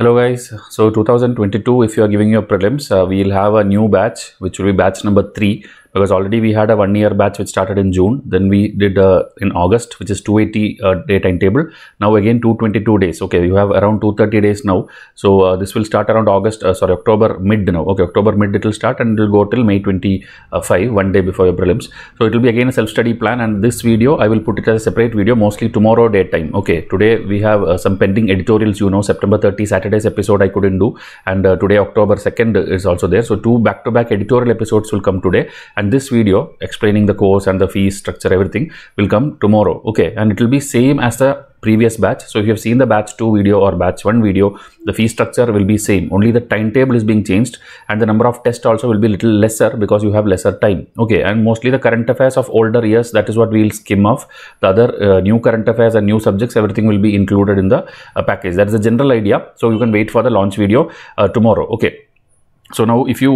Hello guys, so 2022, if you are giving your prelims, we will have a new batch which will be batch number 3, because already we had a 1-year batch which started in June, then we did in August, which is 280 day timetable. Now again 222 days. Okay, you have around 230 days now. So this will start around October mid now. Okay, October mid it will start and it will go till May 25, one day before your prelims. So it will be again a self-study plan, and this video I will put it as a separate video mostly tomorrow daytime. Okay, today we have some pending editorials, you know, September 30 Saturday episode I couldn't do, and today October 2nd is also there, so 2 back-to-back editorial episodes will come today, and this video explaining the course and the fee structure, everything will come tomorrow. Okay, and it will be same as the previous batch. So if you have seen the batch 2 video or batch 1 video, the fee structure will be same, only the timetable is being changed, and the number of tests also will be little lesser because you have lesser time. Okay, and mostly the current affairs of older years, that is what we will skim off. The other new current affairs and new subjects, everything will be included in the package. That is the general idea. So you can wait for the launch video tomorrow. Okay, so now if you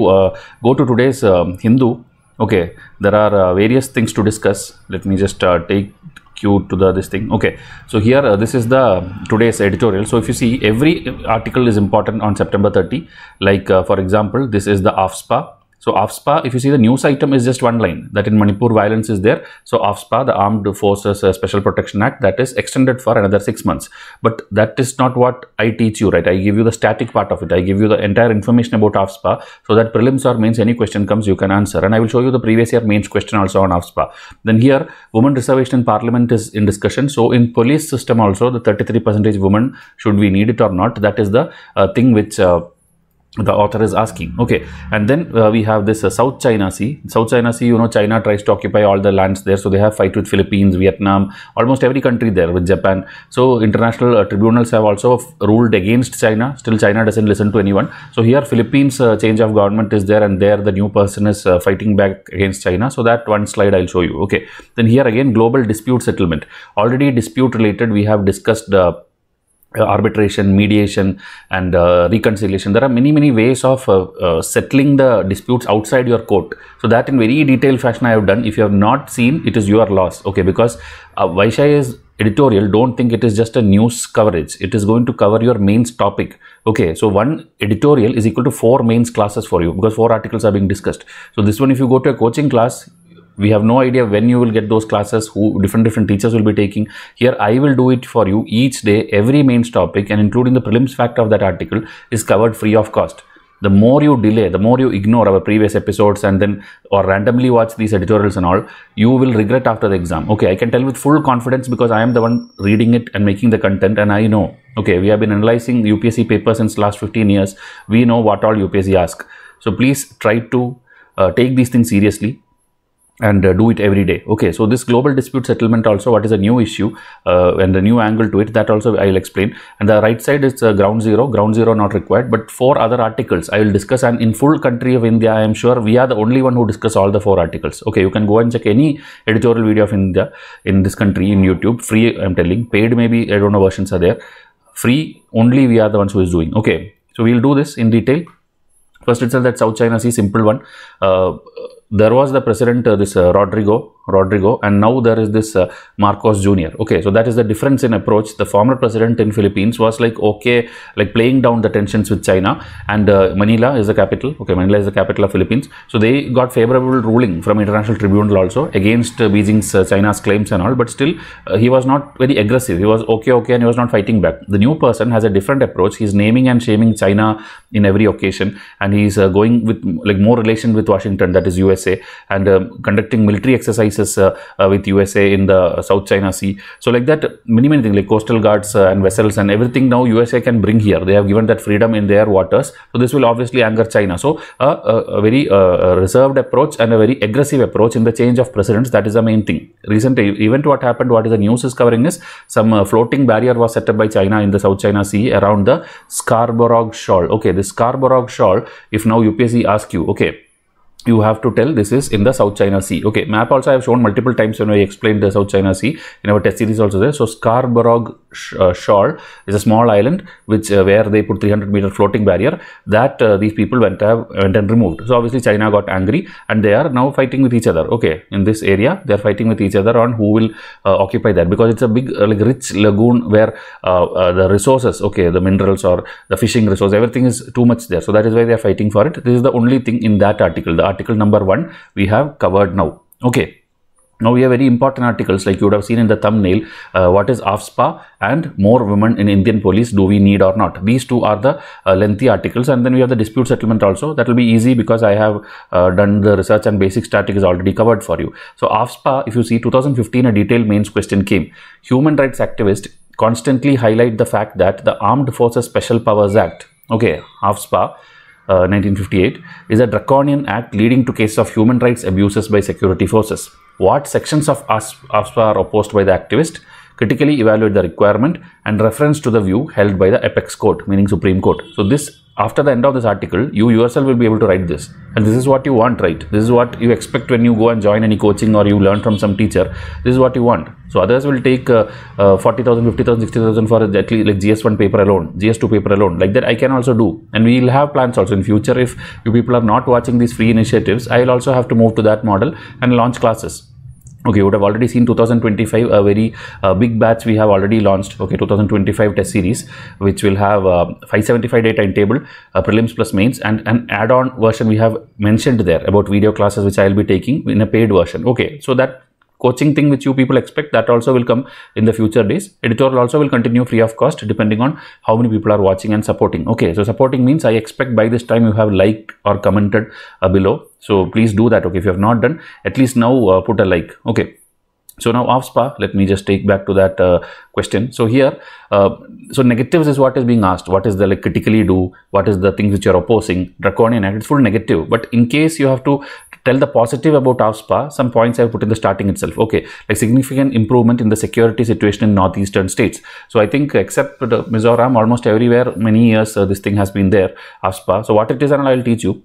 go to today's Hindu, okay, there are various things to discuss. Let me just take you to this thing. Okay, so here this is the today's editorial. So if you see, every article is important on September 30, like for example, this is the AFSPA. So AFSPA, if you see, the news item is just one line, that in Manipur violence is there. So AFSPA, the Armed Forces Special Protection Act, that is extended for another 6 months. But that is not what I teach you, right? I give you the static part of it. I give you the entire information about AFSPA, so that prelims or mains, any question comes, you can answer. And I will show you the previous year mains question also on AFSPA. Then here, women reservation in parliament is in discussion. So in police system also, the 33% women, should we need it or not? That is the thing which the author is asking. Okay, and then we have this South China Sea. South China Sea, you know, China tries to occupy all the lands there, so they have fight with Philippines, Vietnam, almost every country there, with Japan. So international tribunals have also ruled against China. Still China doesn't listen to anyone. So here Philippines change of government is there, and there the new person is fighting back against China. So that one slide I'll show you. Okay, then here again global dispute settlement. Already dispute related we have discussed arbitration, mediation, and reconciliation. There are many ways of settling the disputes outside your court. So that in very detailed fashion I have done. If you have not seen, it is your loss. Okay, because Vysh IAS editorial, don't think it is just a news coverage. It is going to cover your mains topic. Okay, so one editorial is equal to 4 mains classes for you, because 4 articles are being discussed. So this one, if you go to a coaching class, we have no idea when you will get those classes, who different teachers will be taking. Here I will do it for you each day. Every mains topic, and including the prelims fact of that article, is covered free of cost. The more you delay, the more you ignore our previous episodes and then or randomly watch these editorials and all, you will regret after the exam. Okay, I can tell with full confidence, because I am the one reading it and making the content, and I know. Okay, we have been analyzing UPSC papers since last 15 years. We know what all UPSC asks. So please try to take these things seriously and do it every day. Okay, so this global dispute settlement also, what is a new issue and the new angle to it, that also I will explain. And the right side is ground zero not required, but 4 other articles I will discuss, and in full country of India I am sure we are the only one who discuss all the 4 articles. Okay, you can go and check any editorial video of India in this country in YouTube, free I am telling, paid maybe I don't know, versions are there, free only we are the ones who is doing. Okay, so we will do this in detail. First itself, that South China Sea, simple one. There was the president, this Rodrigo, and now there is this Marcos Jr. Okay, so that is the difference in approach. The former president in Philippines was like, okay, like playing down the tensions with China, and Manila is the capital. Okay, Manila is the capital of Philippines. So they got favorable ruling from International Tribunal also against Beijing's China's claims and all, but still he was not very aggressive. He was okay, and he was not fighting back. The new person has a different approach. He's naming and shaming China in every occasion, and he's going with like more relation with Washington, that is US, and conducting military exercises with USA in the South China Sea. So like that, many things like coastal guards and vessels and everything now USA can bring here. They have given that freedom in their waters. So this will obviously anger China. So a very reserved approach and a very aggressive approach in the change of presidents. That is the main thing. Recent event what happened, what is the news is covering, is some floating barrier was set up by China in the South China Sea around the Scarborough Shoal. Okay, the Scarborough Shoal, if now UPSC asks you, okay, you have to tell this is in the South China Sea. Okay, map also I have shown multiple times when I explained the South China Sea in our test series also there. So Scarborough Shoal is a small island which where they put 300-meter floating barrier that these people went and removed. So obviously China got angry and they are now fighting with each other. Okay, in this area they are fighting with each other on who will occupy that, because it's a big like rich lagoon where the resources, okay, the minerals or the fishing resource, everything is too much there. So that is why they are fighting for it. This is the only thing in that article. The article number 1 we have covered now. Okay. Now we have very important articles, like you would have seen in the thumbnail, what is AFSPA and more women in Indian police, do we need or not? These two are the lengthy articles, and then we have the dispute settlement also. That will be easy because I have done the research and basic static is already covered for you. So AFSPA, if you see 2015, a detailed mains question came. Human rights activists constantly highlight the fact that the Armed Forces Special Powers Act, okay, AFSPA, 1958, is a draconian act leading to cases of human rights abuses by security forces. What sections of AFSPA are opposed by the activist? Critically evaluate the requirement and reference to the view held by the apex court, meaning Supreme Court. So this, after the end of this article, you yourself will be able to write this. And this is what you want, right? This is what you expect when you go and join any coaching or you learn from some teacher. This is what you want. So others will take 40,000, 50,000, 60,000 for at least like GS1 paper alone, GS2 paper alone. Like that I can also do. And we will have plans also in future. If you people are not watching these free initiatives, I will also have to move to that model and launch classes. Okay, you would have already seen 2025, a very big batch we have already launched. Okay, 2025 test series, which will have 575-day timetable, prelims plus mains, and an add-on version we have mentioned there about video classes, which I will be taking in a paid version. Okay, so that coaching thing which you people expect, that also will come in the future days. Editorial also will continue free of cost depending on how many people are watching and supporting. Okay, so supporting means I expect by this time you have liked or commented below. So please do that. Okay, if you have not done, at least now put a like. Okay, so now AFSPA, let me just take back to that question. So here, so negatives is what is being asked. What is the like critically do? What is the things which you are opposing? Draconian act, it's full negative. But in case you have to tell the positive about AFSPA, some points I have put in the starting itself. Okay, like significant improvement in the security situation in northeastern states. So I think except Mizoram, almost everywhere, many years this thing has been there, AFSPA. So what it is, and I will teach you.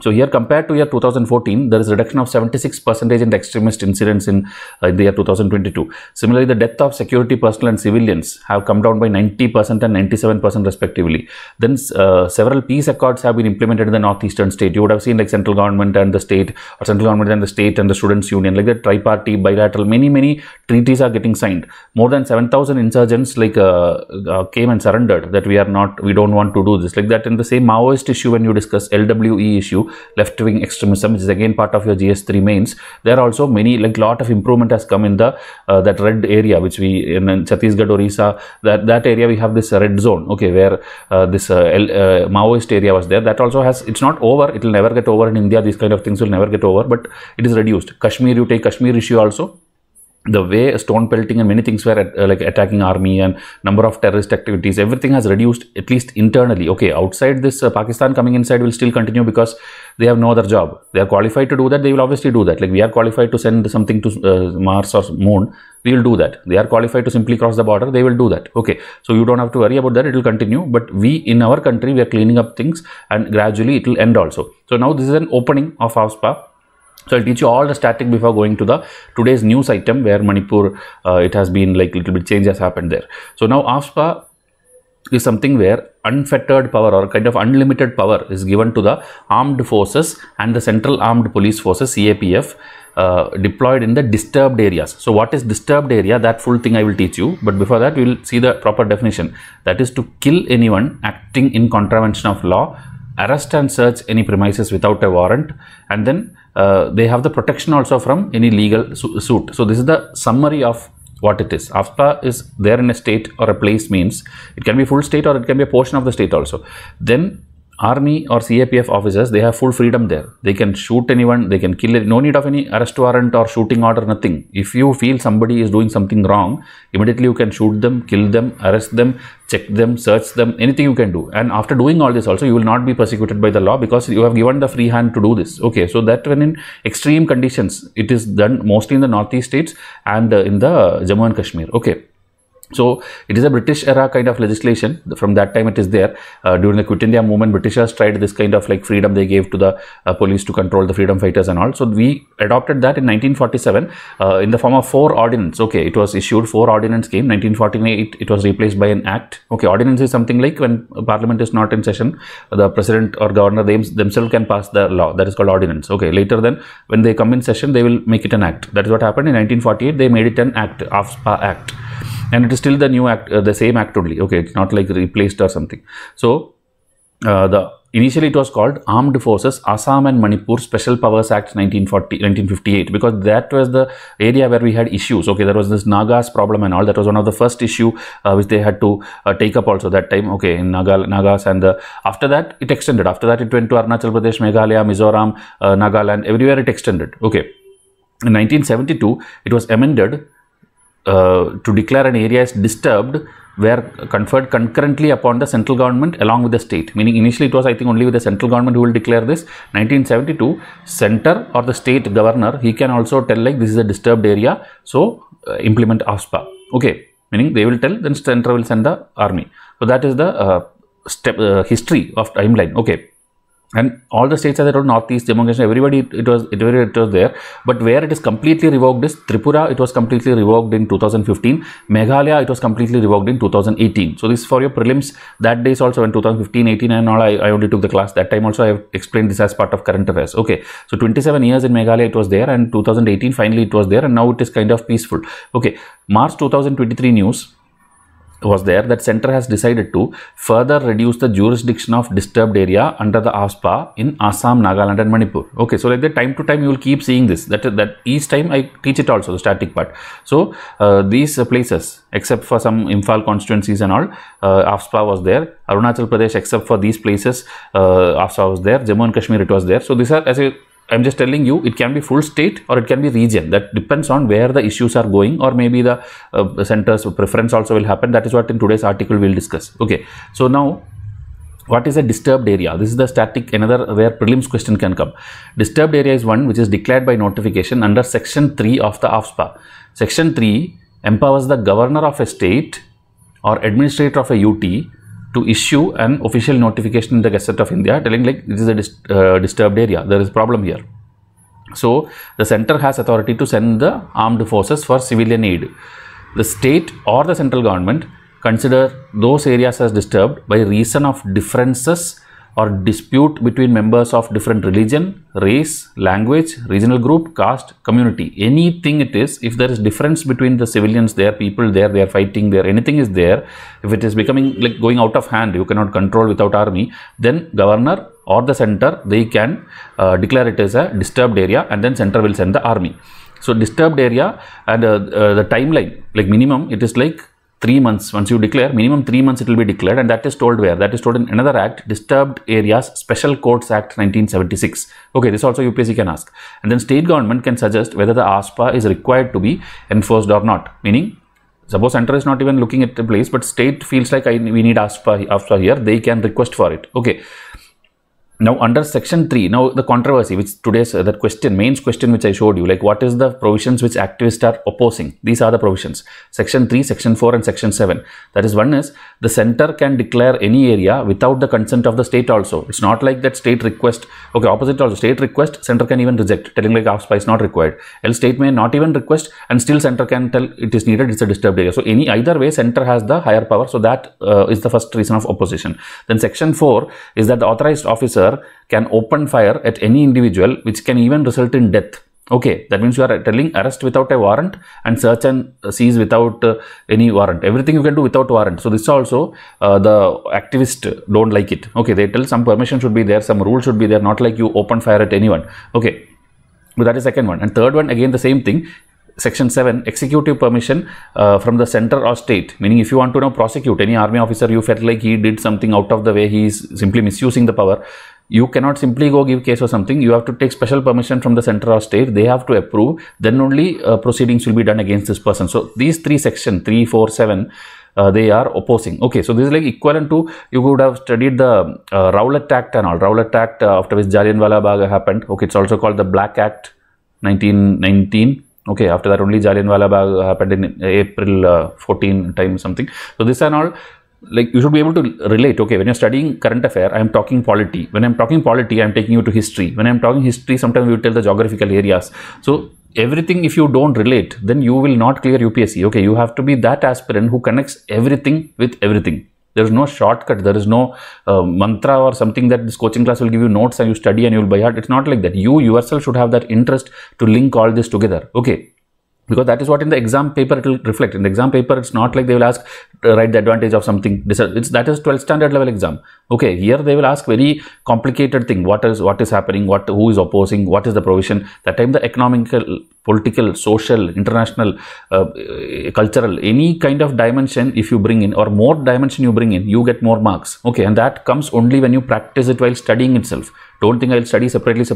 So here, compared to year 2014, there is reduction of 76% in the extremist incidents in the year 2022. Similarly, the death of security personnel and civilians have come down by 90% and 97% respectively. Then several peace accords have been implemented in the northeastern state. You would have seen like central government and the state, or central government and the state and the students union, like the tri-party, bilateral, many treaties are getting signed. More than 7,000 insurgents like came and surrendered that we don't want to do this. Like that in the same Maoist issue, when you discuss LWE issue, left-wing extremism, which is again part of your GS3 mains, there are also many, like lot of improvement has come in the that red area, which we in Chhattisgarh, Orissa, that area we have this red zone, okay, where this Maoist area was there. That also has, it's not over, it will never get over in India, these kind of things will never get over, but it is reduced. Kashmir, you take Kashmir issue also, the way stone pelting and many things were like attacking army and number of terrorist activities, everything has reduced, at least internally. Okay, outside this Pakistan coming inside will still continue because they have no other job. They are qualified to do that. They will obviously do that. Like we are qualified to send something to Mars or Moon. We will do that. They are qualified to simply cross the border. They will do that. Okay. So you don't have to worry about that. It will continue. But we in our country, we are cleaning up things and gradually it will end also. So now this is an opening of AFSPA. So I'll teach you all the static before going to the today's news item where Manipur, it has been like little bit change has happened there. So now AFSPA is something where unfettered power or kind of unlimited power is given to the armed forces and the Central Armed Police Forces, CAPF, deployed in the disturbed areas. So what is disturbed area? That full thing I will teach you. But before that, we will see the proper definition. That is to kill anyone acting in contravention of law, arrest and search any premises without a warrant, and then they have the protection also from any legal suit. So this is the summary of what it is. AFSPA is there in a state or a place means it can be full state or it can be a portion of the state also. Then army or CAPF officers, they have full freedom there. They can shoot anyone, they can kill it. No need of any arrest warrant or shooting order, nothing. If you feel somebody is doing something wrong, immediately you can shoot them, kill them, arrest them, check them, search them, anything you can do. And after doing all this also, you will not be persecuted by the law because you have given the free hand to do this. Okay, so that when in extreme conditions, it is done mostly in the northeast states and in the Jammu and Kashmir. Okay. So it is a British era kind of legislation. From that time it is there. During the Quit India movement, Britishers tried this kind of like freedom they gave to the police to control the freedom fighters and all. So we adopted that in 1947 in the form of 4 ordinance. Okay, it was issued 4 ordinance came. 1948 it was replaced by an act. Okay, ordinance is something like when parliament is not in session, the president or governor they themselves can pass the law. That is called ordinance. Okay, later then when they come in session they will make it an act. That is what happened in 1948. They made it an act, AFSPA Act. And it is still the new act, the same act only. Okay, it's not like replaced or something. So, initially it was called Armed Forces Assam and Manipur Special Powers Act 1958, because that was the area where we had issues. Okay, there was this Nagas problem and all. That was one of the first issue which they had to take up also that time. Okay, in Nagas, and after that it extended. After that it went to Arunachal Pradesh, Meghalaya, Mizoram, Nagaland. Everywhere it extended. Okay, in 1972 it was amended to declare an area as disturbed were conferred concurrently upon the central government along with the state. Meaning initially it was, I think, only with the central government who will declare this. 1972, center or the state governor, he can also tell like this is a disturbed area, so implement AFSPA. Okay, meaning they will tell, then center will send the army. So that is the history of timeline. Okay. And all the states are there, northeast, Jammu and Kashmir, everybody it was there. But where it is completely revoked is Tripura. It was completely revoked in 2015. Meghalaya, it was completely revoked in 2018. So this is for your prelims. That days also in 2015-18 and all, I only took the class that time also. I have explained this as part of current affairs. Okay, so 27 years in Meghalaya it was there, and 2018 finally it was there, and now it is kind of peaceful. Okay, March 2023 news was there that center has decided to further reduce the jurisdiction of disturbed area under the AFSPA in Assam, Nagaland and Manipur. Okay, so like the time to time you will keep seeing this, that each time I teach it also, the static part. So these places, except for some Imphal constituencies and all, AFSPA was there. Arunachal Pradesh, except for these places, AFSPA was there. Jammu and Kashmir it was there. So these are, as a I'm just telling you, it can be full state or it can be region. That depends on where the issues are going, or maybe the center's preference also will happen. That is what in today's article we'll discuss. Okay, so now what is a disturbed area? This is the static, another where prelims question can come. Disturbed area is one which is declared by notification under section 3 of the AFSPA. Section 3 empowers the governor of a state or administrator of a UT to issue an official notification in the Gazette of India telling like this is a disturbed area, there is a problem here. So the center has authority to send the armed forces for civilian aid. The state or the central government consider those areas as disturbed by reason of differences or dispute between members of different religion, race, language, regional group, caste, community, anything it is. If there is difference between the civilians, their people there, they are fighting there, anything is there, if it is becoming like going out of hand, you cannot control without army, then governor or the center, they can declare it as a disturbed area, and then center will send the army. So disturbed area, and the timeline, like minimum it is like 3 months. Once you declare, minimum 3 months it will be declared, and that is told where? That is told in another act, Disturbed Areas Special Courts Act 1976. Okay, this also UPSC can ask. And then state government can suggest whether the AFSPA is required to be enforced or not. Meaning, suppose center is not even looking at the place, but state feels like we need AFSPA here, they can request for it. Okay. Now under section 3, now the controversy which today's that question, mains question which I showed you, like what is the provisions which activists are opposing? These are the provisions, section 3, section 4 and section 7. That is, one is the center can declare any area without the consent of the state also. It's not like that state request. Okay, opposite also, state request, center can even reject, telling like AFSPA is not required. Else state may not even request and still center can tell it is needed, it's a disturbed area. So any either way center has the higher power. So that is the first reason of opposition. Then section 4 is that the authorized officer can open fire at any individual, which can even result in death. Okay, that means you are telling arrest without a warrant and search and seize without any warrant. Everything you can do without warrant. So this also the activists don't like it. Okay, they tell some permission should be there, some rule should be there, not like you open fire at anyone. Okay, so that is second one. And third one, again the same thing. Section 7, executive permission from the center or state. Meaning, if you want to now prosecute any army officer, you felt like he did something out of the way, he is simply misusing the power, you cannot simply go give case or something. You have to take special permission from the center or state. They have to approve. Then only proceedings will be done against this person. So these three sections, 3, 4, 7, they are opposing. Okay, so this is like equivalent to, you could have studied the Rowlatt Act and all. Rowlatt Act, after which Jallianwala Bagh happened. Okay, it's also called the Black Act 1919. Okay, after that only Jallianwala Bagh happened in April 14 time something. So this and all, like you should be able to relate. Okay, when you're studying current affair, I'm talking polity. When I'm talking polity, I'm taking you to history. When I'm talking history, sometimes we tell the geographical areas. So everything, if you don't relate, then you will not clear UPSC. Okay, you have to be that aspirant who connects everything with everything. There is no shortcut. There is no mantra or something that this coaching class will give you notes and you study and you will buy hard. It's not like that. You yourself should have that interest to link all this together. Okay. Because that is what in the exam paper it will reflect. In the exam paper, it's not like they will ask, write the advantage of something. It's, that is 12th standard level exam. Okay, here they will ask very complicated thing. What is happening? Who is opposing? What is the provision? That time the economical, political, social, international, cultural, any kind of dimension if you bring in or more dimension you bring in, you get more marks. Okay, and that comes only when you practice it while studying itself. Don't think I'll study separately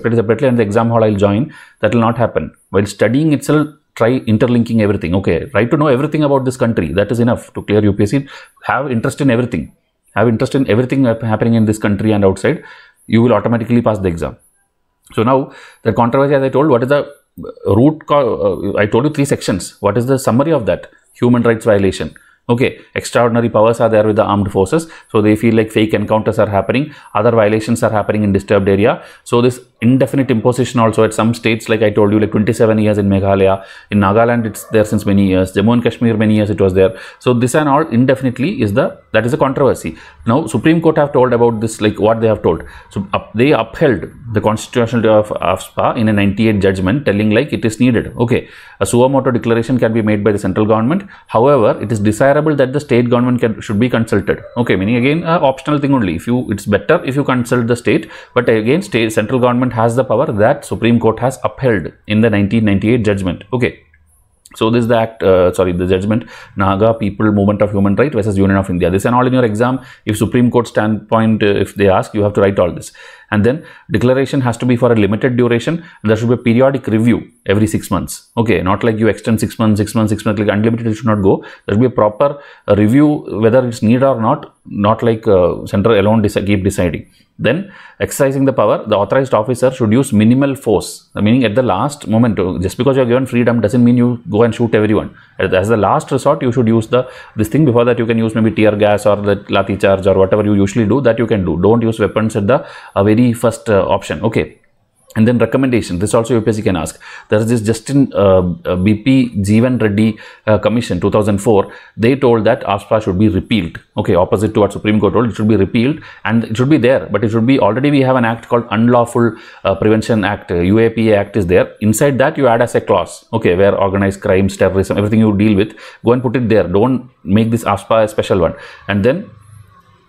and the exam hall I'll join. That will not happen. While studying itself, try interlinking everything. Okay, try to know everything about this country. That is enough to clear UPSC. Have interest in everything. Have interest in everything happening in this country and outside. You will automatically pass the exam. So now the controversy, as I told, what is the root cause? I told you three sections. What is the summary of that? Human rights violation. Okay, extraordinary powers are there with the armed forces. So they feel like fake encounters are happening. Other violations are happening in disturbed area. So this indefinite imposition also at some states, like I told you, like 27 years in Meghalaya. In Nagaland, it's there since many years. Jammu and Kashmir, many years it was there. So this and all indefinitely is that is a controversy. Now, Supreme Court have told about this, like what they have told. So they upheld the constitutionality of AFSPA in a 98 judgment, telling like it is needed. Okay, a Suomoto declaration can be made by the central government. However, it is desired that the state government should be consulted. Okay, meaning again optional thing only. It's better if you consult the state, but again central government has the power that Supreme Court has upheld in the 1998 judgment. Okay, so this is the judgment, Naga People Movement of Human Rights versus Union of India. This and all in your exam, if Supreme Court standpoint, if they ask, you have to write all this. And then declaration has to be for a limited duration. There should be a periodic review every 6 months. Okay, not like you extend 6 months, like unlimited, it should not go. There should be a proper review whether it's needed or not, not like central alone keep deciding. Then exercising the power, the authorized officer should use minimal force. Meaning at the last moment, just because you are given freedom doesn't mean you go and shoot everyone. As the last resort, you should use this thing. Before that, you can use maybe tear gas or the lathi charge or whatever you usually do, that you can do. Don't use weapons at the very first option. Okay. And then recommendation, this also UPSC can ask. There is this Justin BP Jeevan Reddy Commission 2004. They told that AFSPA should be repealed. Okay, opposite to what Supreme Court told, it should be repealed and it should be there. But it should be, already we have an act called Unlawful Prevention Act, UAPA Act is there. Inside that you add as a clause, okay, where organized crimes, terrorism, everything you deal with, go and put it there. Don't make this AFSPA a special one. And then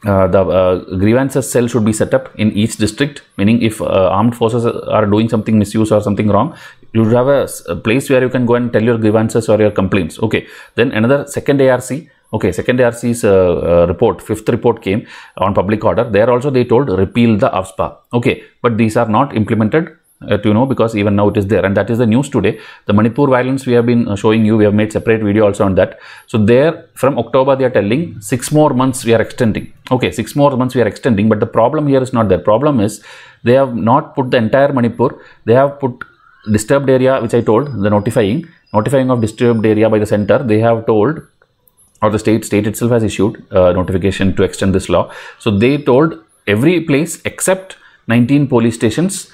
the grievances cell should be set up in each district, meaning if armed forces are doing something misuse or something wrong, you have a place where you can go and tell your grievances or your complaints. Okay, then another second ARC. Okay, second ARC's report, fifth report came on public order. There also they told repeal the AFSPA. Okay, but these are not implemented. You know, because even now it is there, and that is the news today. The Manipur violence we have been showing you, we have made separate video also on that. So there from October they are telling 6 more months we are extending. Okay, 6 more months we are extending, but the problem here is not there. Problem is they have not put the entire Manipur, they have put disturbed area, which I told, the notifying of disturbed area by the center. They have told, or the state itself has issued notification to extend this law. So they told every place except 19 police stations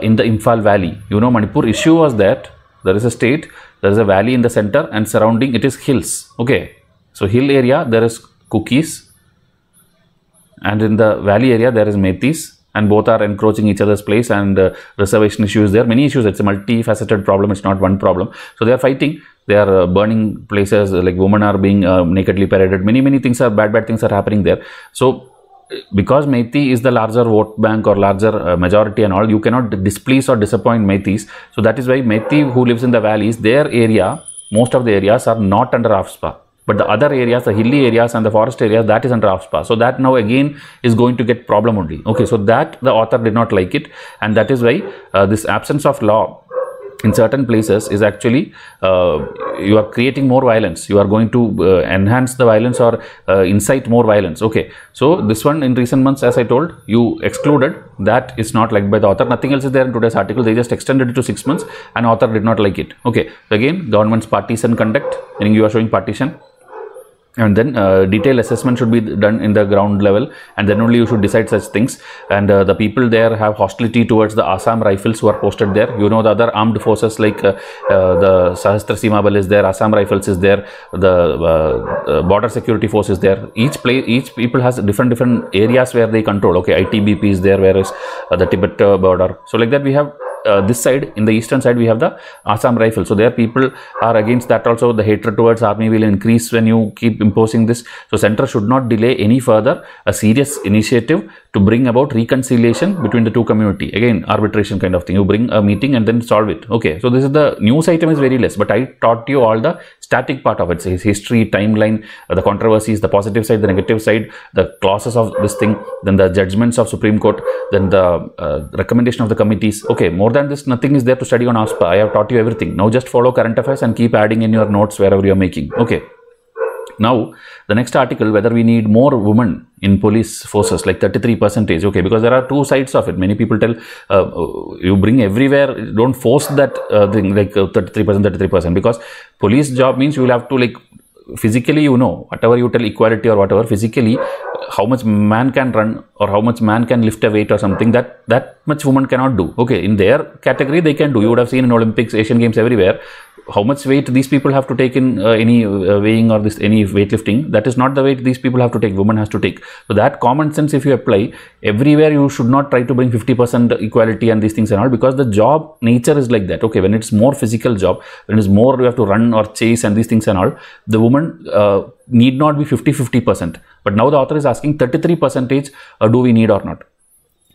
in the Imphal valley. You know, Manipur issue was that there is a state, there is a valley in the center and surrounding it is hills. Okay, so hill area there is Cookies, and in the valley area there is Meiteis, and both are encroaching each other's place, and reservation issues there, many issues. It's a multifaceted problem, it's not one problem. So they are fighting, they are burning places, like women are being nakedly paraded, many things are bad things are happening there. So because Meiteis is the larger vote bank or larger majority and all, you cannot displease or disappoint Meiteis. So that is why Meiteis, who lives in the valleys, their area, most of the areas are not under AFSPA. But the other areas, the hilly areas and the forest areas, that is under AFSPA. So that now again is going to get problem only. Okay, so that the author did not like it. And that is why this absence of law in certain places is actually you are creating more violence, you are going to enhance the violence or incite more violence. Okay, so this one in recent months, as I told, you excluded, that is not liked by the author. Nothing else is there in today's article, they just extended it to 6 months and author did not like it. Okay, again, government's partisan conduct, meaning you are showing partition. And then detailed assessment should be done in the ground level, and then only you should decide such things. And the people there have hostility towards the Assam Rifles who are posted there. You know, the other armed forces like the Sahastra Seema Bal is there, Assam Rifles is there, the border security force is there. Each people has different areas where they control. Okay, ITBP is there, whereas the Tibet border. So like that we have. This side, in the eastern side, we have the Assam Rifle. So there people are against that also. The hatred towards army will increase when you keep imposing this. So center should not delay any further a serious initiative to bring about reconciliation between the two community. Again, arbitration kind of thing. You bring a meeting and then solve it. Okay, so this is the news item is very less, but I taught you all the static part of it. So history, timeline, the controversies, the positive side, the negative side, the clauses of this thing, then the judgments of Supreme Court, then the recommendation of the committees. Okay, more than this, nothing is there to study on ASPA. I have taught you everything. Now just follow current affairs and keep adding in your notes wherever you are making. Okay. Now, the next article, whether we need more women in police forces, like 33%. Okay, because there are two sides of it. Many people tell you bring everywhere, don't force that thing like 33%, because police job means you will have to like physically, you know, whatever you tell equality or whatever, physically how much man can run or how much man can lift a weight or something, that much woman cannot do. Okay, in their category they can do. You would have seen in Olympics, Asian Games, everywhere, how much weight these people have to take in any weighing or this any weightlifting. That is not the weight these people have to take, women has to take. So that common sense, if you apply everywhere, you should not try to bring 50% equality and these things and all, because the job nature is like that. Okay, when it's more physical job, when it's more you have to run or chase and these things and all, the woman need not be 50-50%. But now the author is asking 33%, do we need or not?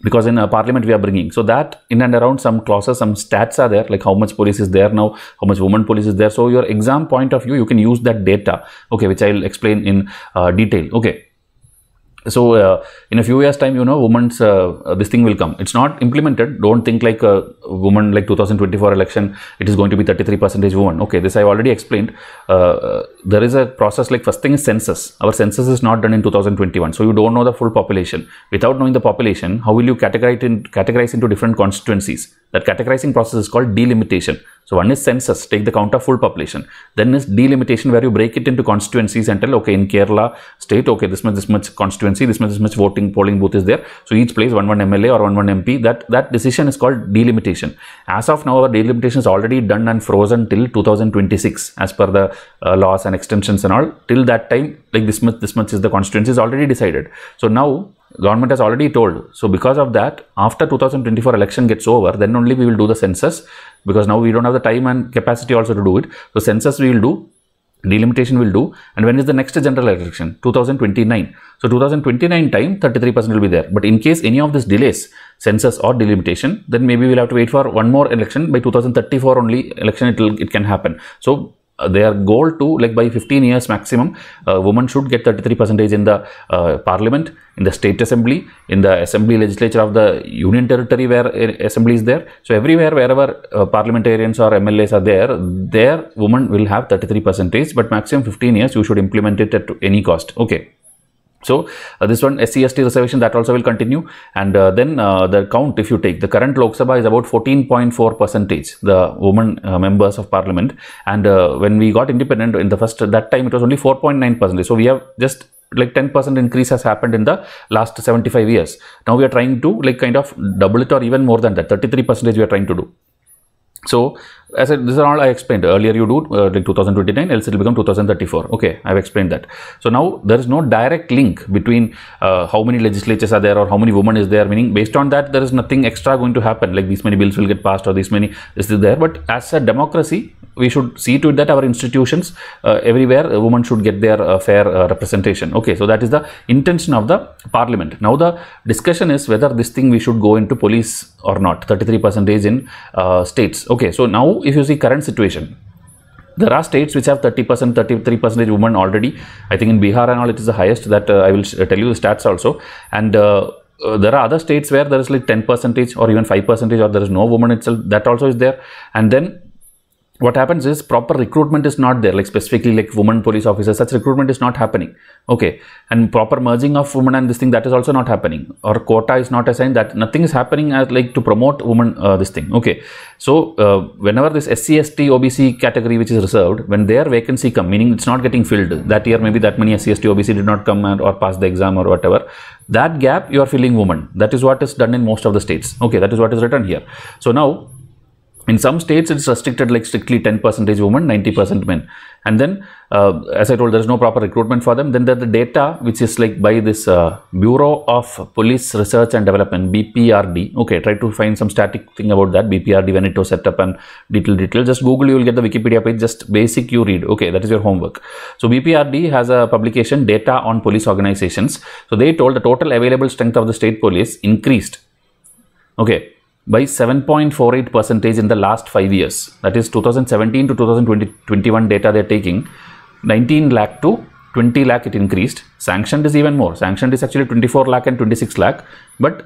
Because in parliament we are bringing, so that in and around some clauses, some stats are there, like how much police is there now, how much woman police is there. So your exam point of view, you can use that data, okay, which I will explain in detail. Okay, so in a few years time, you know, women's this thing will come. It's not implemented. Don't think like a woman, like 2024 election, it is going to be 33% woman. Okay, this I have already explained. There is a process, like first thing is census. Our census is not done in 2021, so you don't know the full population. Without knowing the population, how will you categorize into different constituencies? That categorizing process is called delimitation. So one is census, take the count of full population. Then is delimitation, where you break it into constituencies and tell, okay, in Kerala state, okay, this much constituency, this much voting polling booth is there. So each place one MLA or one MP. That decision is called delimitation. As of now, our delimitation is already done and frozen till 2026, as per the laws and extensions and all. Till that time, like this much is the constituency is already decided. So now, government has already told. So because of that, after 2024 election gets over, then only we will do the census, because now we don't have the time and capacity also to do it. So census we will do, delimitation will do, and when is the next general election? 2029. So 2029 time, 33% will be there. But in case any of this delays, census or delimitation, then maybe we'll have to wait for one more election. By 2034 only election it can happen. So their goal to, like, by 15 years maximum, women should get 33% in the parliament, in the state assembly, in the assembly legislature of the union territory where assembly is there. So everywhere, wherever parliamentarians or MLAs are there, their women will have 33%, but maximum 15 years you should implement it at any cost. Okay. So this one, SC/ST reservation, that also will continue. And then the count, if you take the current Lok Sabha, is about 14.4%, the women members of parliament. And when we got independent in the first, that time it was only 4.9%. So we have just like 10% increase has happened in the last 75 years. Now we are trying to like kind of double it or even more than that. 33% we are trying to do. So as I, these are all I explained earlier. You do like 2029, else it will become 2034. Okay, I have explained that. So now there is no direct link between how many legislatures are there or how many women is there, meaning based on that there is nothing extra going to happen, like these many bills will get passed or these many is there. But as a democracy, we should see to it that our institutions, everywhere women should get their fair representation. Okay, so that is the intention of the parliament. Now the discussion is whether this thing we should go into police or not, 33% in states. Okay, so now if you see current situation, there are states which have 33% women already. I think in Bihar and all it is the highest, that I will tell you the stats also. And there are other states where there is like 10% or even 5% or there is no woman itself, that also is there. And then what happens is proper recruitment is not there, like specifically like women police officers, such recruitment is not happening. Okay, and proper merging of women and this thing, that is also not happening, or quota is not assigned, that nothing is happening as like to promote women this thing. Okay, so whenever this SC, ST, OBC category which is reserved, when their vacancy come, meaning it's not getting filled that year, maybe that many SC, ST, OBC did not come or pass the exam or whatever, that gap you are filling women. That is what is done in most of the states. Okay, that is what is written here. So now, in some states, it's restricted like strictly 10% women, 90% men. And then, as I told, there is no proper recruitment for them. Then there the data, which is like by this Bureau of Police Research and Development, BPRD. Okay, try to find some static thing about that, BPRD, when it was set up and detail. Just Google, you will get the Wikipedia page, just basic you read. Okay, that is your homework. So, BPRD has a publication, Data on Police Organizations. So, they told the total available strength of the state police increased. Okay, by 7.48% in the last 5 years, that is 2017 to 2021 data they're taking. 19 lakh to 20 lakh it increased. Sanctioned is even more. Sanctioned is actually 24 lakh and 26 lakh, but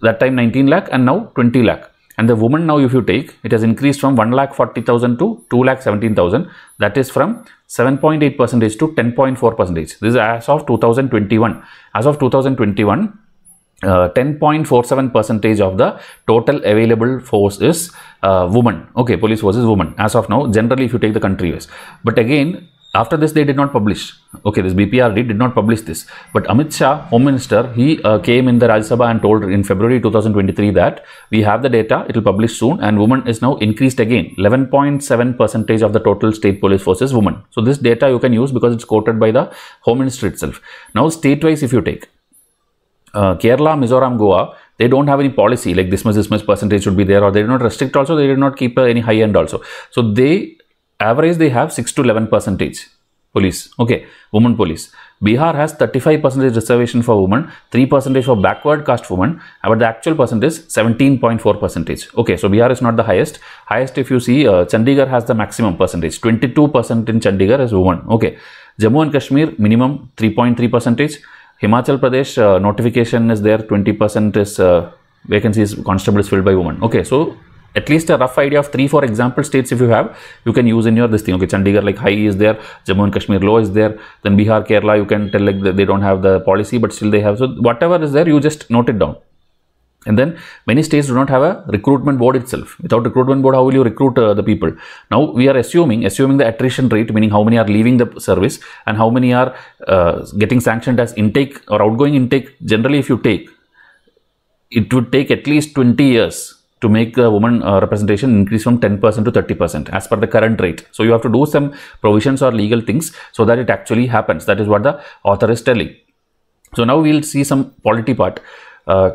that time 19 lakh and now 20 lakh. And the woman now, if you take, it has increased from 1,40,000 to 2,17,000. That is from 7.8% to 10.4%. This is as of 2021. As of 2021, 10.47% of the total available force is woman. Okay, police force is woman as of now, generally if you take the country wise. But again, after this they did not publish. Okay, this BPRD did not publish this. But Amit Shah, Home Minister, he came in the Rajya Sabha and told in February 2023 that we have the data, it will publish soon, and women is now increased again. 11.7% of the total state police force is women. So this data you can use because it's quoted by the Home Minister itself. Now state wise if you take, Kerala, Mizoram, Goa, they don't have any policy like this much percentage should be there, or they did not restrict also, they did not keep any high end also. So they average they have 6 to 11% police, okay, women police. Bihar has 35% reservation for women, 3% for backward caste women, but the actual percentage is 17.4%. Okay, so Bihar is not the highest. Highest if you see, Chandigarh has the maximum percentage, 22% in Chandigarh is women. Okay, Jammu and Kashmir minimum 3.3%. Himachal Pradesh, notification is there, 20% is vacancies, constable is filled by women. Okay, so at least a rough idea of 3-4 example states if you have, you can use in your this thing. Okay, Chandigarh like high is there, Jammu and Kashmir low is there, then Bihar, Kerala, you can tell like they don't have the policy, but still they have. So whatever is there, you just note it down. And then many states do not have a recruitment board itself. Without recruitment board, how will you recruit the people? Now we are assuming the attrition rate, meaning how many are leaving the service and how many are getting sanctioned as intake or outgoing intake. Generally, if you take, it would take at least 20 years to make the woman representation increase from 10% to 30% as per the current rate. So you have to do some provisions or legal things so that it actually happens. That is what the author is telling. So now we'll see some polity part.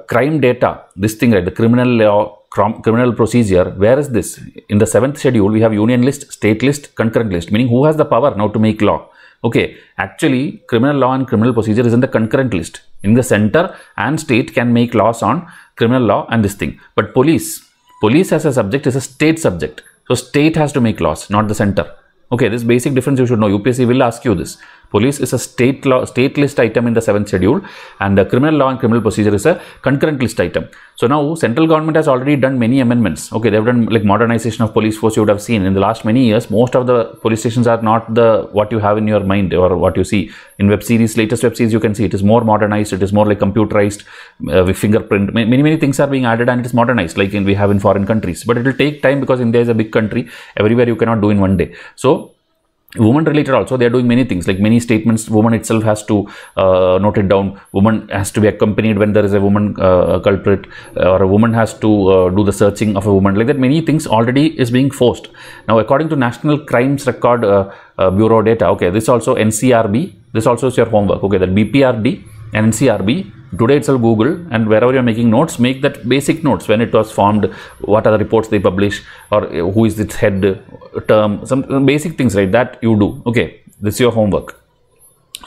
Crime data, this thing, right, the criminal law, criminal procedure, where is this? In the 7th schedule, we have union list, state list, concurrent list, meaning who has the power now to make law. Okay, actually, criminal law and criminal procedure is in the concurrent list. In the center and state can make laws on criminal law and this thing. But police as a subject is a state subject. So, state has to make laws, not the center. Okay, this basic difference you should know. UPSC will ask you this. Police is a state law, state list item in the 7th schedule, and the criminal law and criminal procedure is a concurrent list item. So now central government has already done many amendments. Okay, they've done like modernization of police force. You would have seen in the last many years, most of the police stations are not the what you have in your mind or what you see in web series. Latest web series you can see it is more modernized. It is more like computerized with fingerprint. Many things are being added and it's modernized like we have in foreign countries. But it will take time because India is a big country. Everywhere you cannot do in one day. So women related also, they are doing many things like many statements. Woman itself has to note it down. Woman has to be accompanied when there is a woman culprit, or a woman has to do the searching of a woman, like that. Many things already is being forced. Now, according to National Crimes Record Bureau data, okay, this also NCRB, this also is your homework. Okay, that BPRD and NCRB. Today itself Google, and wherever you are making notes, make that basic notes when it was formed, what are the reports they publish, or who is its head, term, some basic things, right, that you do. Okay, this is your homework.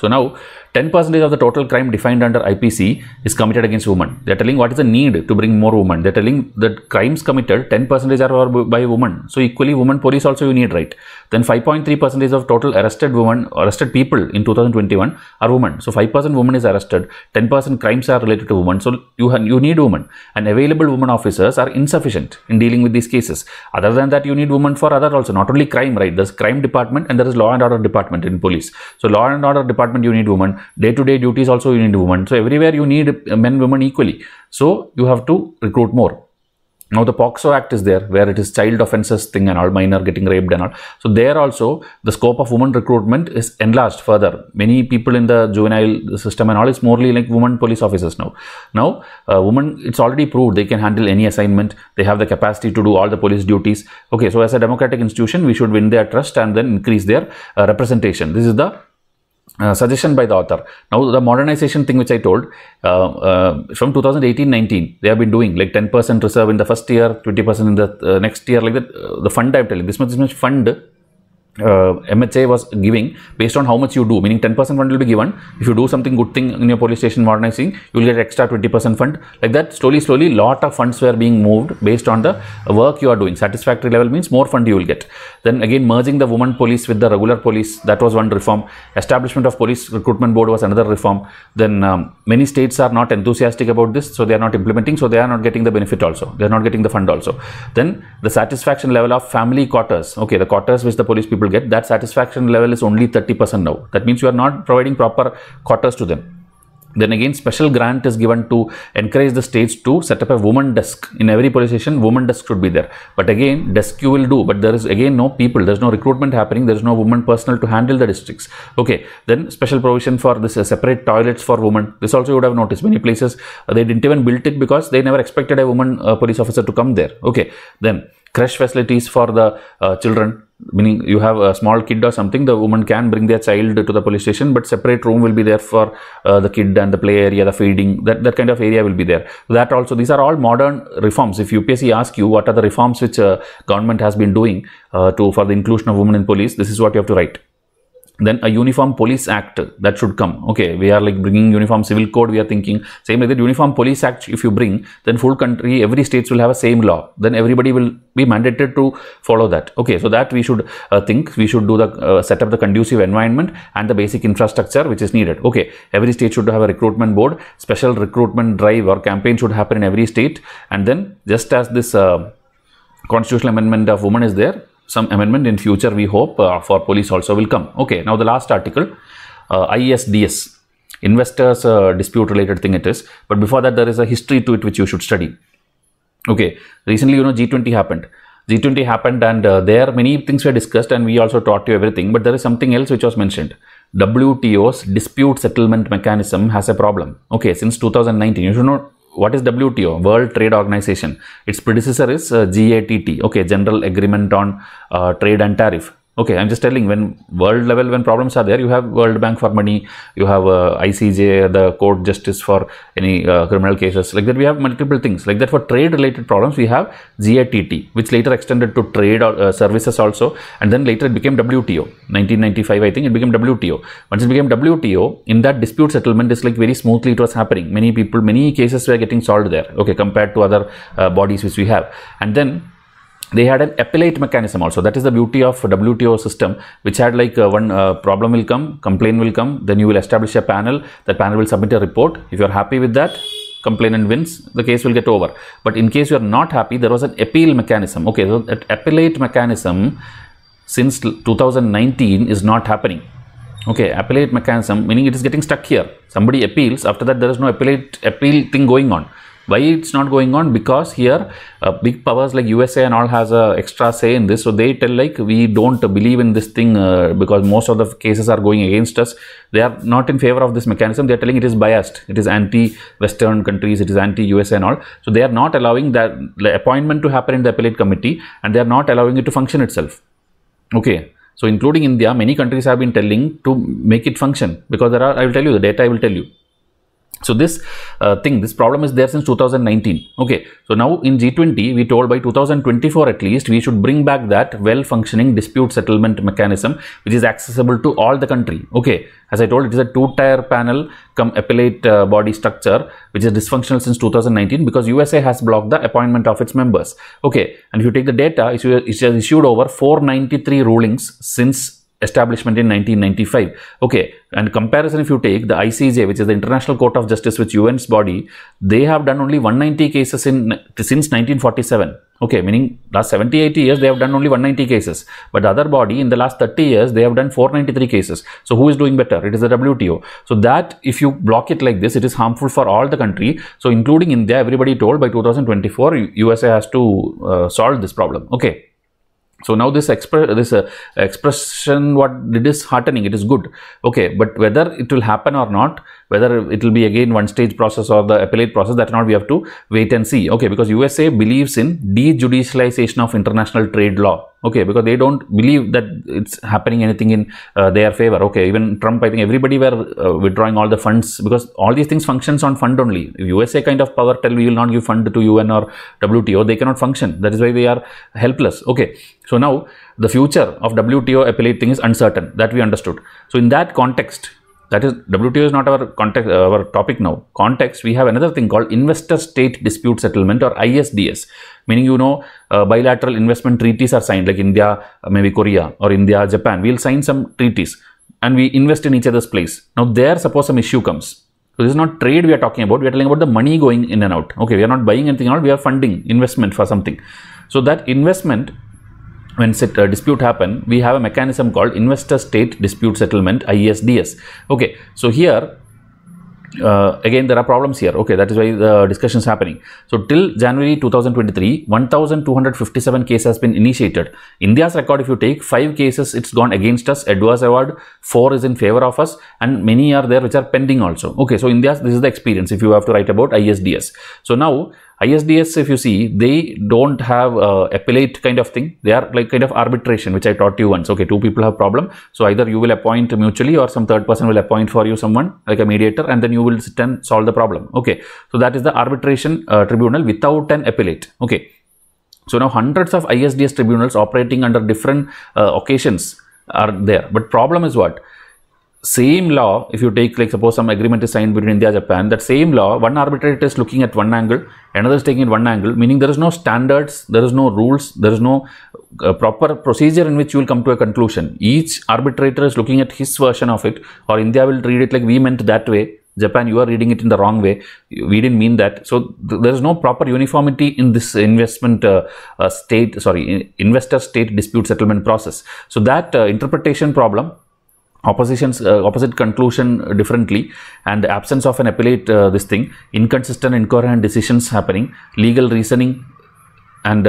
So now 10% of the total crime defined under IPC is committed against women. They're telling what is the need to bring more women. They're telling that crimes committed, 10% are by women. So equally, women police also you need, right? Then 5.3% of total arrested people in 2021 are women. So 5% women is arrested, 10% crimes are related to women. So you need women, and available women officers are insufficient in dealing with these cases. Other than that, you need women for other also, not only crime, right? There's crime department and there is law and order department in police. So law and order department, you need women. Day-to-day duties also you need women. So everywhere you need men, women equally. So you have to recruit more. Now the POXO Act is there, where it is child offences thing and all, minor getting raped and all. So there also the scope of women recruitment is enlarged further. Many people in the juvenile system and all is morely like women police officers now. Now women, it's already proved they can handle any assignment. They have the capacity to do all the police duties. Okay, so as a democratic institution, we should win their trust and then increase their representation. This is the suggestion by the author. Now the modernization thing which I told, from 2018-19 they have been doing like 10% reserve in the first year, 20% in the next year, like that. The fund I'm telling, this much fund MHA was giving based on how much you do, meaning 10% fund will be given. If you do something good thing in your police station modernizing, you will get extra 20% fund, like that. Slowly lot of funds were being moved based on the work you are doing. Satisfactory level means more fund you will get. Then again, merging the women police with the regular police, that was one reform. Establishment of police recruitment board was another reform. Then many states are not enthusiastic about this, so they are not implementing, so they are not getting the benefit also, they are not getting the fund also. Then the satisfaction level of family quarters, okay, the quarters which the police people get, that satisfaction level is only 30% now. That means you are not providing proper quarters to them. Then again, special grant is given to encourage the states to set up a woman desk. In every police station, woman desk should be there. But again, desk you will do, but there is again no people, there is no recruitment happening, there is no woman personnel to handle the districts. Okay, then special provision for this separate toilets for women. This also you would have noticed, many places they didn't even build it because they never expected a woman police officer to come there. Okay, then creche facilities for the children. Meaning you have a small kid or something, the woman can bring their child to the police station, but separate room will be there for the kid, and the play area, the feeding, that kind of area will be there. That also, these are all modern reforms. If UPSC asks you what are the reforms which government has been doing for the inclusion of women in police, this is what you have to write. Then a uniform police act that should come. Okay, we are like bringing uniform civil code, we are thinking same like that. Uniform police act if you bring, then full country, every states will have a same law, then everybody will be mandated to follow that. Okay, so that we should think we should do the set up the conducive environment and the basic infrastructure which is needed. Okay, every state should have a recruitment board. Special recruitment drive or campaign should happen in every state. And then just as this constitutional amendment of women is there, some amendment in future we hope for police also will come. Okay, now the last article, ISDS, investors dispute related thing it is, but before that there is a history to it which you should study. Okay, recently, you know, G20 happened. G20 happened, and there many things were discussed, and we also taught you everything, but there is something else which was mentioned. WTO's dispute settlement mechanism has a problem. Okay, since 2019, you should know. What is WTO? World Trade Organization. Its predecessor is GATT, okay, General Agreement on Trade and Tariff. Okay, I'm just telling, when world level, when problems are there, you have World Bank for money, you have ICJ, the Court Justice for any criminal cases, like that. We have multiple things like that. For trade related problems, we have GATT, which later extended to trade or services also, and then later it became WTO. 1995, I think it became WTO. Once it became WTO, in that dispute settlement is like very smoothly it was happening. Many cases were getting solved there, okay, compared to other bodies which we have. And then they had an appellate mechanism also. That is the beauty of WTO system, which had like one problem will come, complaint will come, then you will establish a panel, that panel will submit a report. If you are happy with that, complainant wins, the case will get over. But in case you are not happy, there was an appeal mechanism. Okay, so that appellate mechanism since 2019 is not happening. Okay, appellate mechanism, meaning it is getting stuck here. Somebody appeals, after that there is no appeal thing going on. Why it's not going on? Because here big powers like USA and all has a extra say in this, so they tell like we don't believe in this thing because most of the cases are going against us. They are not in favor of this mechanism. They are telling it is biased, it is anti-Western countries, it is anti-USA and all. So they are not allowing that the appointment to happen in the appellate committee, and they are not allowing it to function itself. Okay. So including India, many countries have been telling to make it function, because there are, I will tell you the data, I will tell you. So this this problem is there since 2019. Okay, so now in G20, we told by 2024 at least, we should bring back that well-functioning dispute settlement mechanism, which is accessible to all the country. Okay, as I told, it is a two-tier panel cum appellate body structure, which is dysfunctional since 2019 because USA has blocked the appointment of its members. Okay, and if you take the data, it has issued over 493 rulings since establishment in 1995. Okay, and comparison, if you take the ICJ, which is the International Court of Justice, which UN's body, they have done only 190 cases since 1947. Okay, meaning last 70-80 years they have done only 190 cases, but the other body in the last 30 years they have done 493 cases. So who is doing better? It is the WTO. So that if you block it like this, it is harmful for all the country. So including India, everybody told by 2024 USA has to solve this problem. Okay. So now this expression, what it is heartening, it is good. Okay, but whether it will happen or not, whether it will be again one stage process or the appellate process, that not we have to wait and see. Okay, because USA believes in de-judicialization of international trade law. Okay, because they don't believe that it's happening anything in their favor. Okay, even Trump, I think everybody were withdrawing all the funds, because all these things functions on fund only. If USA kind of power tell we will not give fund to UN or WTO, they cannot function. That is why they are helpless. Okay, so now the future of WTO appellate thing is uncertain. That we understood. So in that context, that is, WTO is not our context, our topic now. Context, we have another thing called Investor-State Dispute Settlement or ISDS. Meaning, you know, bilateral investment treaties are signed, like India, maybe Korea, or India, Japan. We'll sign some treaties and we invest in each other's place. Now there, suppose some issue comes. So this is not trade we are talking about. We are talking about the money going in and out. Okay, we are not buying anything out. We are funding investment for something. So that investment, when dispute happen, we have a mechanism called Investor-State Dispute Settlement, ISDS. Okay, so here, again, there are problems here. Okay, that is why the discussion is happening. So till January 2023, 1,257 cases has been initiated. India's record, if you take 5 cases, it's gone against us, adverse award, 4 is in favor of us, and many are there which are pending also. Okay, so India's, this is the experience if you have to write about ISDS. So now, ISDS, if you see, they don't have appellate kind of thing. They are like kind of arbitration, which I taught you once. Okay, two people have problem. So either you will appoint mutually or some third person will appoint for you someone like a mediator, and then you will sit and solve the problem. Okay, so that is the arbitration tribunal without an appellate. Okay, so now hundreds of ISDS tribunals operating under different occasions are there. But problem is what? Same law, if you take, like suppose some agreement is signed between India and Japan, that same law, one arbitrator is looking at one angle, another is taking it one angle, meaning there is no standards, there is no rules, there is no proper procedure in which you will come to a conclusion. Each arbitrator is looking at his version of it, or India will read it like we meant that way, Japan, you are reading it in the wrong way, we didn't mean that. So there is no proper uniformity in this investor-state dispute settlement process. So that interpretation problem, opposite conclusion differently, and the absence of an appellate this thing, inconsistent, incoherent decisions happening, legal reasoning, and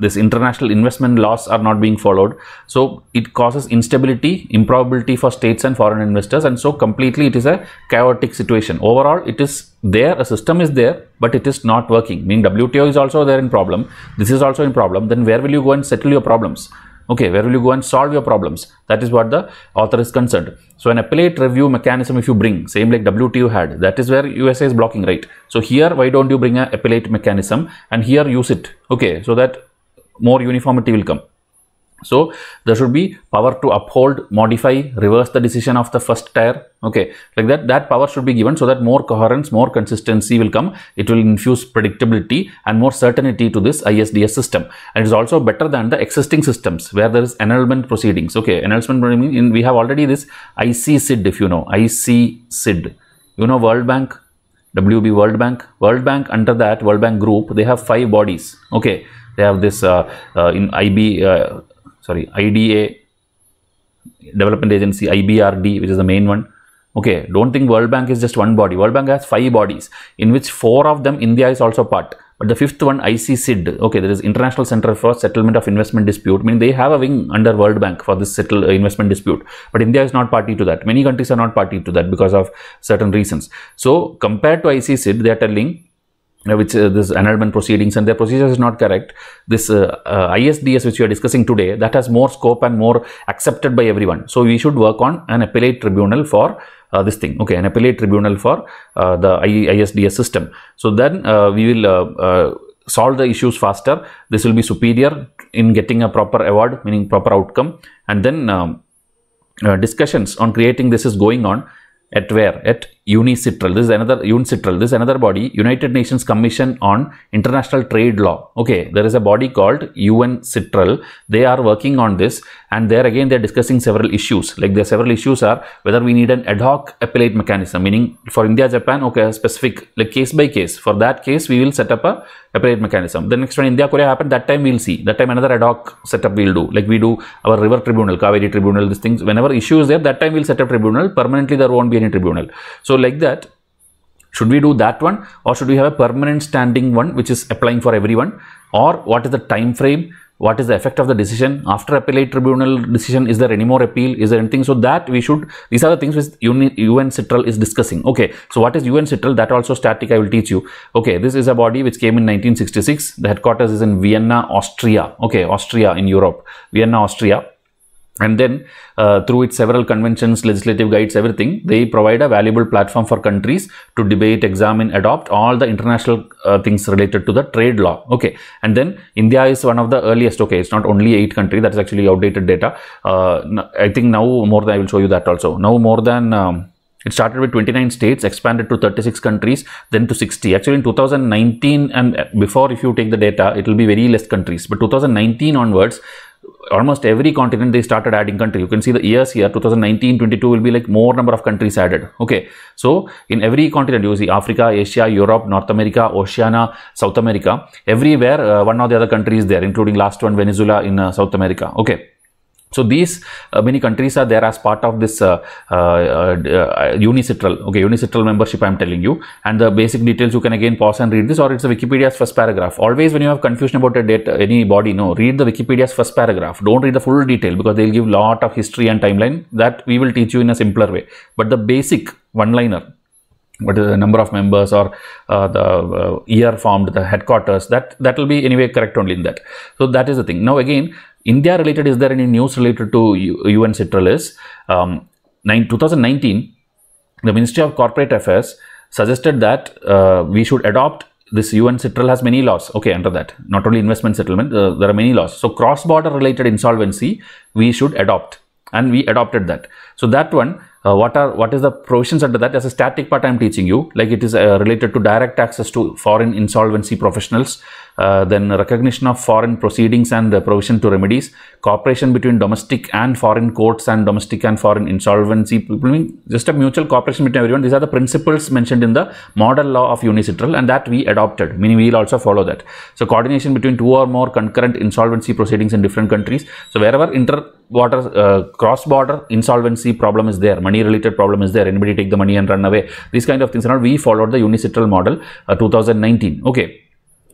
this international investment laws are not being followed. So it causes instability, improbability for states and foreign investors, and so completely it is a chaotic situation. Overall, it is there, a system is there, but it is not working. Meaning WTO is also there in problem, this is also in problem, then where will you go and settle your problems? Okay, where will you go and solve your problems? That is what the author is concerned. So an appellate review mechanism, if you bring, same like WTO had, that is where USA is blocking, right? So here, why don't you bring an appellate mechanism and here use it? Okay, so that more uniformity will come. So there should be power to uphold, modify, reverse the decision of the first tier. Okay, like that, that power should be given so that more coherence, more consistency will come. It will infuse predictability and more certainty to this ISDS system. And it is also better than the existing systems where there is annulment proceedings. Okay, annulment proceedings, we have already this ICSID, if you know, ICSID, you know, World Bank, WB World Bank under that World Bank group, they have 5 bodies. Okay, they have this IDA, Development Agency, IBRD, which is the main one. Okay, don't think World Bank is just one body. World Bank has 5 bodies, in which 4 of them India is also part. But the 5th one, ICSID, okay, there is International Centre for Settlement of Investment Dispute. Meaning they have a wing under World Bank for this investment dispute. But India is not party to that. Many countries are not party to that because of certain reasons. So compared to ICSID, they are telling which this annulment proceedings and their procedure is not correct. This ISDS which we are discussing today, that has more scope and more accepted by everyone. So we should work on an appellate tribunal for this thing, okay, an appellate tribunal for the ISDS system. So then we will solve the issues faster. This will be superior in getting a proper award, meaning proper outcome. And then discussions on creating this is going on. At where? At UNICITRAL. This is another UNCITRAL. This is another body, United Nations Commission on International Trade Law. Okay, there is a body called UNCITRAL. They are working on this, and there again they are discussing several issues. Like there are several issues are whether we need an ad hoc appellate mechanism, meaning for India, Japan, okay, a specific like case by case. For that case, we will set up a appellate mechanism. The next one, India, Korea happened. That time we'll see. That time another ad hoc setup we'll do. Like we do our river tribunal, Kaveri tribunal, these things. Whenever issue is there, that time we'll set up tribunal. Permanently there won't be any tribunal. So like that, should we do that one, or should we have a permanent standing one which is applying for everyone? Or what is the time frame? What is the effect of the decision after appellate tribunal decision? Is there any more appeal? Is there anything? So that we should, these are the things which UNCITRAL is discussing. Okay, so what is UNCITRAL? That also static I will teach you. Okay, this is a body which came in 1966. The headquarters is in Vienna, Austria. Okay, Austria in Europe, Vienna, Austria. And then through its several conventions, legislative guides, everything, they provide a valuable platform for countries to debate, examine, adopt all the international things related to the trade law. Okay, and then India is one of the earliest. Okay, it's not only 8 countries. That is actually outdated data. I think now more than, I will show you that also. Now more than it started with 29 states, expanded to 36 countries, then to 60. Actually, in 2019 and before, if you take the data, it will be very less countries. But 2019 onwards, almost every continent they started adding country. You can see the years here, 2019, 22 will be like more number of countries added. Okay, so in every continent you see Africa, Asia, Europe, North America, Oceania, South America, everywhere one or the other country is there, including last one Venezuela in South America. Okay, so these many countries are there as part of this UNCITRAL. Okay, UNCITRAL membership I am telling you, and the basic details you can again pause and read this, or it's the Wikipedia's first paragraph. Always when you have confusion about a date, any body, no, read the Wikipedia's first paragraph. Don't read the full detail because they'll give lot of history and timeline. That we will teach you in a simpler way. But the basic one-liner, what is the number of members, or the year formed, the headquarters, that will be anyway correct only in that. So that is the thing. Now again, India related, is there any news related to UNCITRAL? Is 2019, the Ministry of Corporate Affairs suggested that we should adopt this. UNCITRAL has many laws, okay, under that, not only investment settlement, there are many laws. So cross-border related insolvency we should adopt, and we adopted that. So that one, what is the provisions under that? As a static part I am teaching you, like it is related to direct access to foreign insolvency professionals, then recognition of foreign proceedings and the provision to remedies, cooperation between domestic and foreign courts and domestic and foreign insolvency, just a mutual cooperation between everyone. These are the principles mentioned in the model law of UNCITRAL, and that we adopted, meaning we will also follow that. So coordination between 2 or more concurrent insolvency proceedings in different countries. So wherever cross-border insolvency problem is there, money related problem is there, anybody take the money and run away, these kind of things are not, we followed the UNCITRAL model 2019. Okay,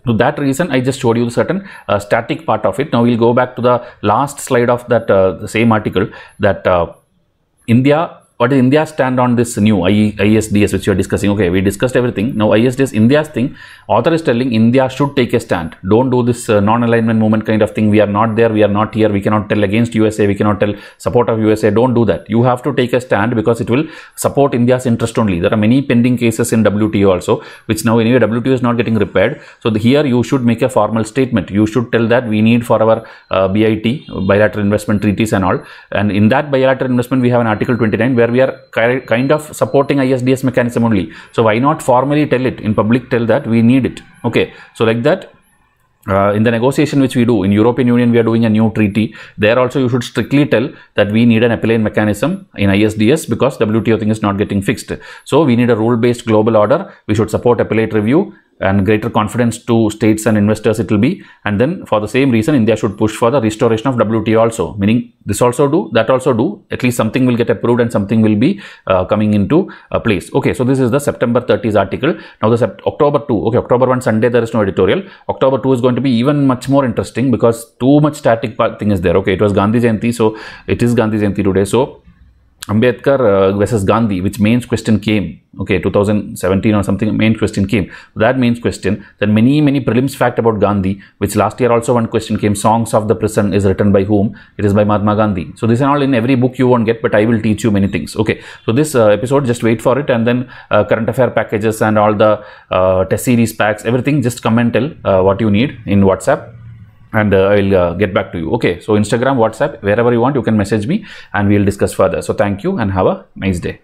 to that reason I just showed you the certain static part of it. Now we'll go back to the last slide of that the same article, that India, what does India stand on this new ISDS which you are discussing? Okay, we discussed everything. Now ISDS, India's thing, author is telling India should take a stand. Don't do this non-alignment movement kind of thing. We are not there. We are not here. We cannot tell against USA. We cannot tell support of USA. Don't do that. You have to take a stand because it will support India's interest only. There are many pending cases in WTO also, which now anyway WTO is not getting repaired. So here you should make a formal statement. You should tell that we need for our BIT, bilateral investment treaties and all. And in that bilateral investment, we have an Article 29 where we are kind of supporting ISDS mechanism only. So why not formally tell it in public, tell that we need it. Okay, so like that, in the negotiation which we do in European Union, we are doing a new treaty. There also you should strictly tell that we need an appellate mechanism in ISDS because WTO thing is not getting fixed. So we need a rule-based global order. We should support appellate review and greater confidence to states and investors it will be. And then for the same reason, India should push for the restoration of WTO also, meaning this also do, that also do, at least something will get approved and something will be coming into place. Okay, so this is the September 30th article. Now the October 2, okay, October 1 Sunday there is no editorial. October 2 is going to be even much more interesting because too much static thing is there. Okay, it was Gandhi Jayanti, so it is Gandhi Jayanti today. So Ambedkar versus Gandhi, which main question came, okay, 2017 or something, main question came. That main question, then many prelims fact about Gandhi, which last year also one question came, Songs of the Prison is written by whom? It is by Mahatma Gandhi. So this and all in every book you won't get, but I will teach you many things. Okay, so this episode, just wait for it, and then current affair packages and all the test series packs, everything, just come and tell what you need in WhatsApp. And I'll get back to you. Okay, so Instagram, WhatsApp, wherever you want, you can message me and we'll discuss further. So thank you and have a nice day.